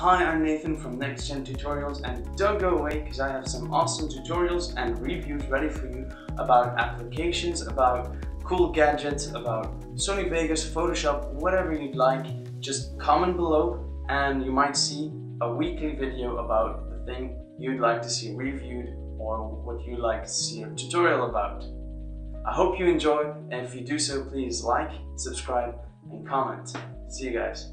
Hi, I'm Nathan from Next Gen Tutorials, and don't go away because I have some awesome tutorials and reviews ready for you about applications, about cool gadgets, about Sony Vegas, Photoshop, whatever you'd like. Just comment below and you might see a weekly video about the thing you'd like to see reviewed or what you'd like to see a tutorial about. I hope you enjoy, and if you do so, please like, subscribe and comment. See you guys.